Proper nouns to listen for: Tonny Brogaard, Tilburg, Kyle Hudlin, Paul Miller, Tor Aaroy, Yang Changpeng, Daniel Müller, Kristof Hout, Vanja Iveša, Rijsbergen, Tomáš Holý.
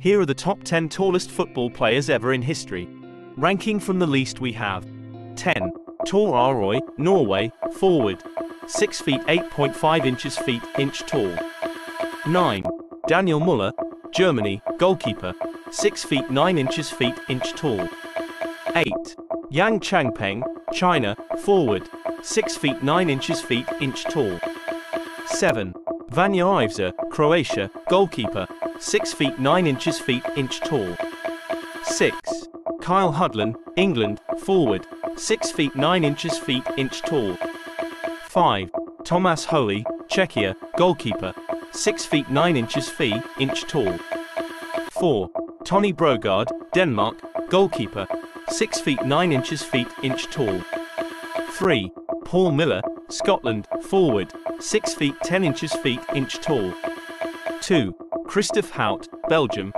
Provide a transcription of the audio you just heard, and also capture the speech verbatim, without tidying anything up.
Here are the top ten tallest football players ever in history. Ranking from the least, we have ten. Tor Aaroy, Norway, forward, six feet eight point five inches feet, inch tall. nine. Daniel Müller, Germany, goalkeeper, six feet nine inches feet, inch tall. eight. Yang Changpeng, China, forward, six feet nine inches feet, inch tall. seven. Vanja Iveša, Croatia, goalkeeper, six feet nine inches feet, inch tall. six. Kyle Hudlin, England, forward, six feet nine inches feet, inch tall. five. Tomáš Holý, Czechia, goalkeeper, six feet nine inches feet, inch tall. four. Tonny Brogaard, Denmark, goalkeeper, six feet nine inches feet, inch tall. three. Paul Miller, Scotland, forward, six feet ten inches feet, inch tall. two. Kristof Hout, Belgium,